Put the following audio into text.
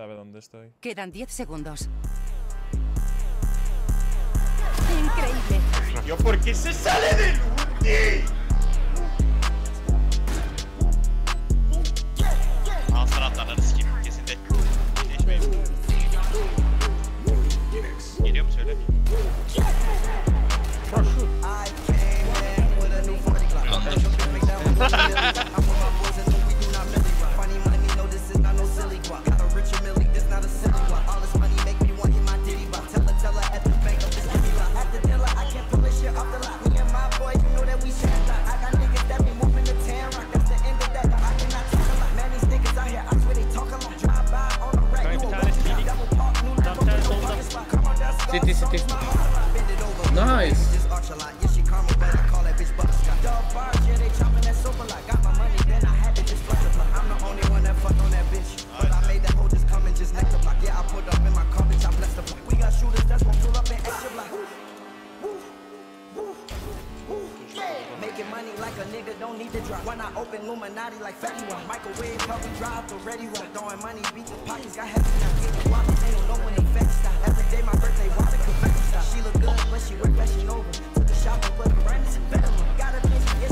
Sabe dónde estoy. Quedan 10 segundos. Increíble. Yo, ¿por qué se sale del ulti? City, city. Nice. Don't need to drop. When I open Illuminati like Fatty One, microwave help me drive the ready one. Throwing money, beat the pockets, got heavy now. Getting water, they don't know when they fetch stop. Every day my birthday, water confetti stop. She look good, but she work fashion over. Took the shop, but the brand is a better one. Got a bitch,